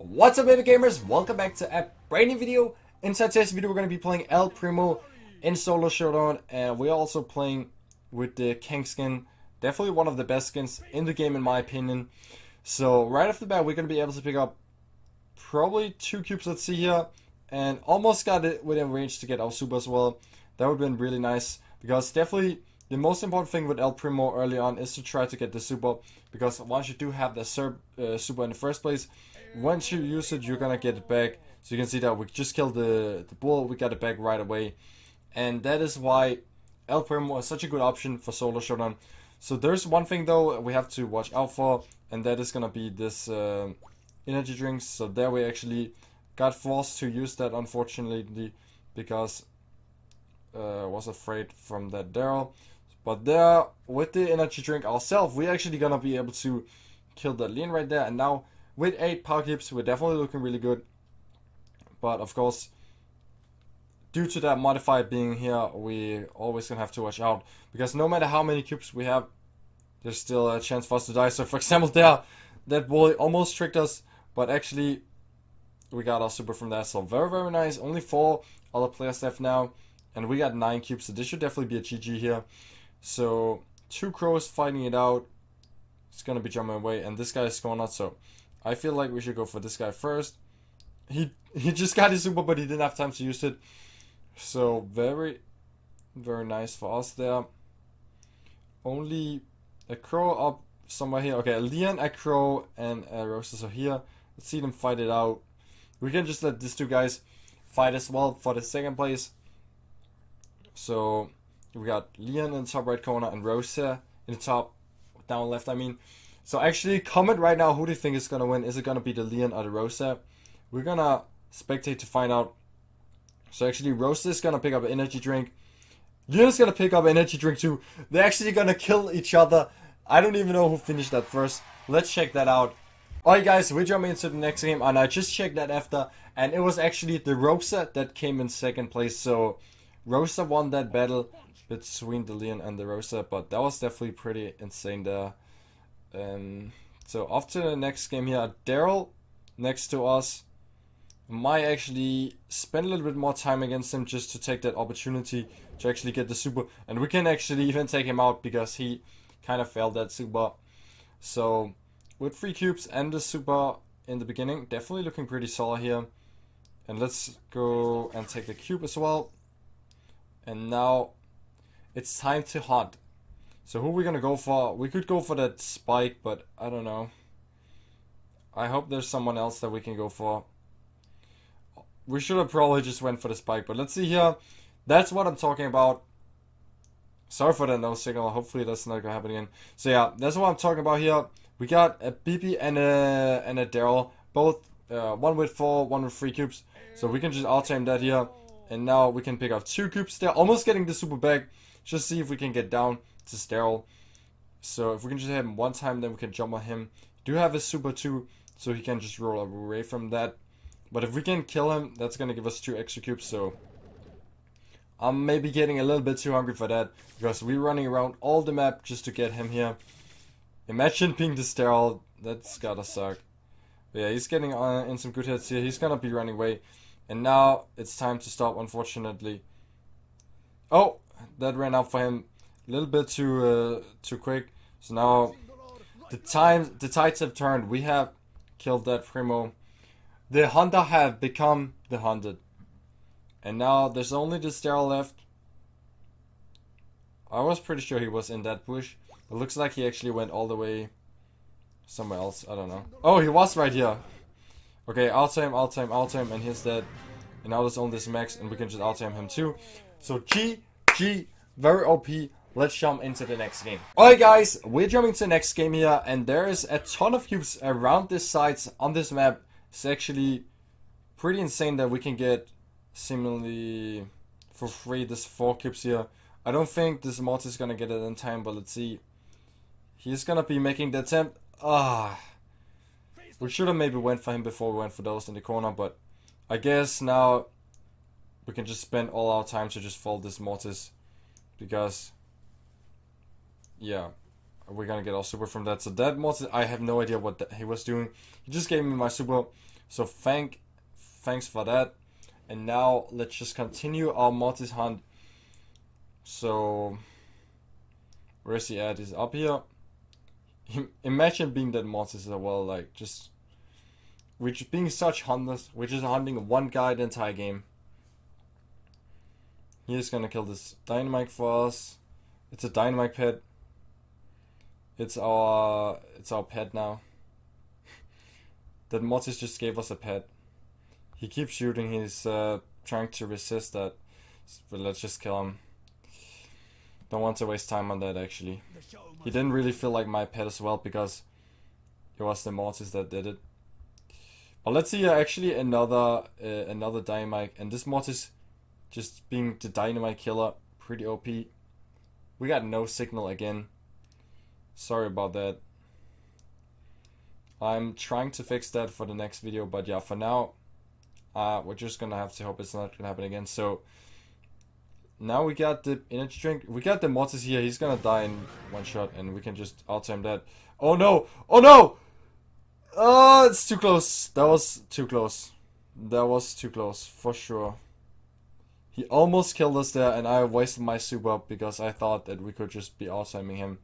What's up, baby gamers? Welcome back to a brand new video. Inside today's video, we're going to be playing El Primo in solo showdown, and we're also playing with the King skin. Definitely one of the best skins in the game, in my opinion. So right off the bat, we're going to be able to pick up probably 2 cubes. Let's see here, and almost got it within range to get our super as well. That would have been really nice, because definitely the most important thing with El Primo early on is to try to get the super, because once you do have the super in the first place, once you use it, you're gonna get it back. So you can see that we just killed the bull, we got it back right away. And that is why El Primo is such a good option for solo showdown. So there's one thing though we have to watch out for, and that is gonna be this energy drinks. So there we actually got forced to use that, unfortunately, because I was afraid from that Darryl. But there, with the energy drink ourselves, we're actually gonna be able to kill that Leon right there. And now, with 8 power cubes, we're definitely looking really good. But of course, due to that modifier being here, we always gonna have to watch out, because no matter how many cubes we have, there's still a chance for us to die. So for example there, that bully almost tricked us, but actually we got our super from that. So very, very nice. Only 4 other players left now, and we got 9 cubes, so this should definitely be a GG here. So 2 crows fighting it out. It's gonna be jumping away, and this guy is going out, so I feel like we should go for this guy first. He just got his super, but he didn't have time to use it. So very, very nice for us there. Only a crow up somewhere here. Okay, a Leon, a crow, and a Rosa. So here, let's see them fight it out. We can just let these 2 guys fight as well for the second place. So we got Leon in the top right corner and Rosa in the top down left, I mean. So actually, comment right now, who do you think is gonna win? Is it gonna be the Leon or the Rosa? We're gonna spectate to find out. So actually, Rosa is gonna pick up an energy drink. Leon is gonna pick up an energy drink too. They're actually gonna kill each other. I don't even know who finished that first. Let's check that out. Alright guys, we're jumping into the next game, and I just checked that after, and it was actually the Rosa that came in second place. So Rosa won that battle between the Leon and the Rosa, but that was definitely pretty insane there. So off to the next game here. Darryl next to us. Might actually spend a little bit more time against him just to take that opportunity to actually get the super, and we can actually even take him out because he kind of failed that super. So with 3 cubes and the super in the beginning, definitely looking pretty solid here. And let's go and take the cube as well. And now it's time to hunt. So who are we gonna go for? We could go for that Spike, but I don't know. I hope there's someone else that we can go for. We should have probably just went for the Spike, but let's see here. That's what I'm talking about. Sorry for that no signal. Hopefully that's not gonna happen again. So yeah, that's what I'm talking about here. We got a BB and a Darryl, both one with 4, one with 3 cubes. So we can just outtime that here. And now we can pick up 2 cubes. They're almost getting the super back. Just see if we can get down to Darryl. So if we can just hit him one time, then we can jump on him. Do have a super too, so he can just roll away from that. But if we can kill him, that's gonna give us 2 extra cubes. So I'm maybe getting a little bit too hungry for that, because we're running around all the map just to get him here. Imagine being the Darryl. That's gotta suck. But yeah, he's getting in some good hits here. He's gonna be running away. And now it's time to stop, unfortunately. Oh, that ran out for him a little bit too quick. So now the tides have turned. We have killed that Primo. The hunter have become the hunted. And now there's only the Darryl left. I was pretty sure he was in that bush, but looks like he actually went all the way somewhere else. I don't know. Oh, he was right here. Okay, out time, and he's dead. And now there's only this max, and we can just out time him too. So GG, very OP. Let's jump into the next game. Alright guys, we're jumping to the next game here, and there is a ton of cubes around this site on this map. It's actually pretty insane that we can get seemingly for free this 4 cubes here. I don't think this Mortis is gonna get it in time, but let's see. He's gonna be making the attempt. Ah. We should have maybe went for him before we went for those in the corner, but I guess now we can just spend all our time to just follow this Mortis, because yeah, we're gonna get our super from that. So that Mortis, I have no idea what he was doing. He just gave me my super, So thanks for that. And now let's just continue our Mortis hunt. So where is he at? He's up here. Imagine being that Mortis as well, like just which being such hunters, which is hunting one guy the entire game. He's gonna kill this Dynamite for us. It's a Dynamite pet. It's our pet now. That Mortis just gave us a pet. He keeps shooting. He's trying to resist that, but let's just kill him. Don't want to waste time on that actually. He didn't really feel like my pet as well because it was the Mortis that did it. But let's see actually another Dynamite, and this Mortis just being the Dynamite killer, pretty OP. We got no signal again. Sorry about that. I'm trying to fix that for the next video, but yeah, for now, we're just gonna have to hope it's not gonna happen again. So now we got the energy drink. We got the Mortis here. He's gonna die in one shot, and we can just auto him that. Oh no! Oh no! It's too close. That was too close. That was too close for sure. He almost killed us there, and I wasted my super up because I thought that we could just be outshining him.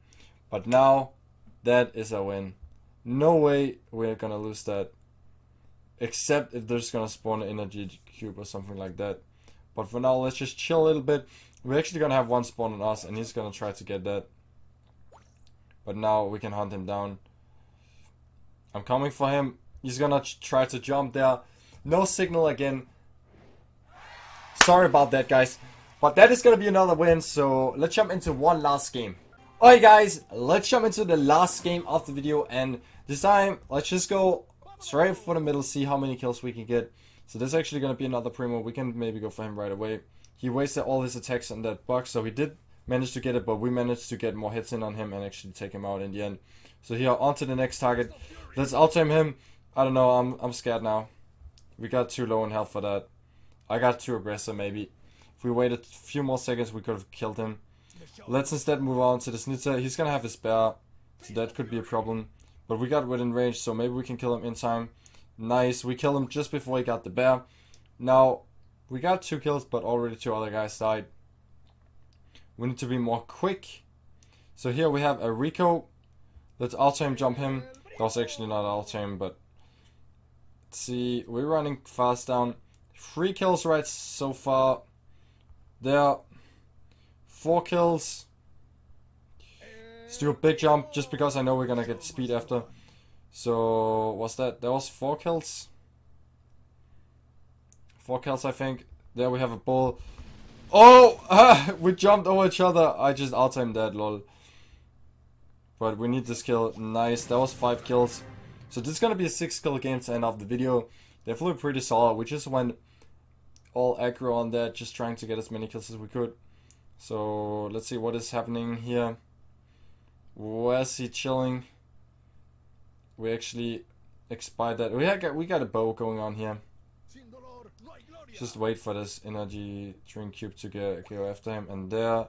But now, that is a win. No way we're gonna lose that. Except if there's gonna spawn an energy cube or something like that. But for now, let's just chill a little bit. We're actually gonna have one spawn on us, and he's gonna try to get that. But now we can hunt him down. I'm coming for him. He's gonna try to jump there. No signal again. Sorry about that, guys, but that is gonna be another win. So let's jump into one last game. Alright guys, let's jump into the last game of the video, and this time let's just go straight for the middle, see how many kills we can get. So this is actually gonna be another Primo. We can maybe go for him right away. He wasted all his attacks on that box, so he did manage to get it, but we managed to get more hits in on him and actually take him out in the end. So here, on to the next target. Let's outtime him. I don't know, I'm scared now. We got too low in health for that. I got too aggressive maybe. If we waited a few more seconds, we could have killed him. Let's instead move on to the Snitzer. He's gonna have his bear, so that could be a problem. But we got within range, so maybe we can kill him in time. Nice, we killed him just before he got the bear. Now, we got 2 kills, but already 2 other guys died. We need to be more quick. So here we have a Rico. Let's auto him, jump him. That was actually not auto him, but... Let's see, we're running fast down. 3 kills right so far. There. 4 kills. Let's do a big jump just because I know we're gonna get speed after. So what's that? That was 4 kills. 4 kills I think. There we have a bull. Oh! We jumped over each other. I just out-timed that, lol. But we need this kill. Nice. That was 5 kills. So this is gonna be a 6 kill game to end off the video. They flew pretty solid. We just went all aggro on that, just trying to get as many kills as we could. So let's see what is happening here. Where's he chilling? We actually expired that. We got a bow going on here. Just wait for this energy drink cube to go after him. And there,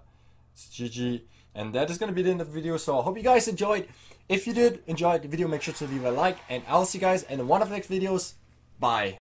it's GG. And that is going to be the end of the video. So I hope you guys enjoyed. If you did enjoy the video, make sure to leave a like. And I'll see you guys in one of the next videos. Bye.